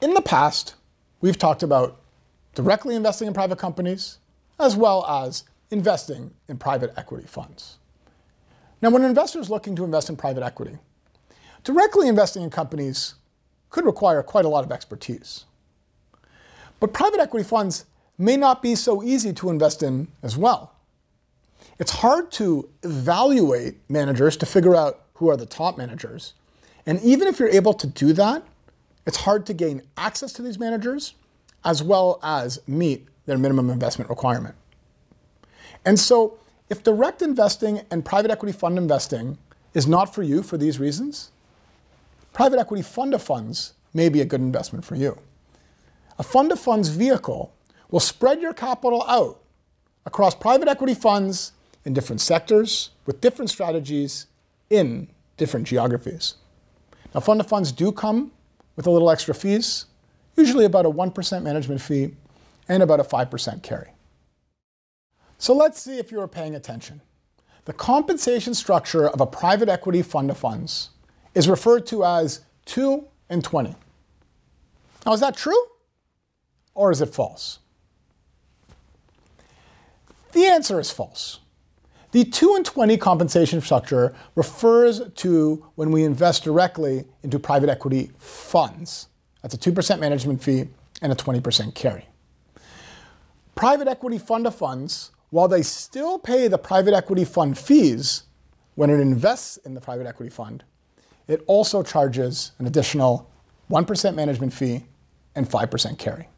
In the past, we've talked about directly investing in private companies as well as investing in private equity funds. Now, when an investor is looking to invest in private equity, directly investing in companies could require quite a lot of expertise. But private equity funds may not be so easy to invest in as well. It's hard to evaluate managers to figure out who are the top managers. And even if you're able to do that, it's hard to gain access to these managers as well as meet their minimum investment requirement. And so if direct investing and private equity fund investing is not for you for these reasons, private equity fund of funds may be a good investment for you. A fund of funds vehicle will spread your capital out across private equity funds in different sectors with different strategies in different geographies. Now, fund of funds do come with a little extra fees, usually about a 1% management fee and about a 5% carry. So let's see if you are paying attention. The compensation structure of a private equity fund of funds is referred to as 2 and 20. Now, is that true or is it false? The answer is false. The 2 and 20 compensation structure refers to when we invest directly into private equity funds. That's a 2% management fee and a 20% carry. Private equity fund of funds, while they still pay the private equity fund fees when it invests in the private equity fund, it also charges an additional 1% management fee and 5% carry.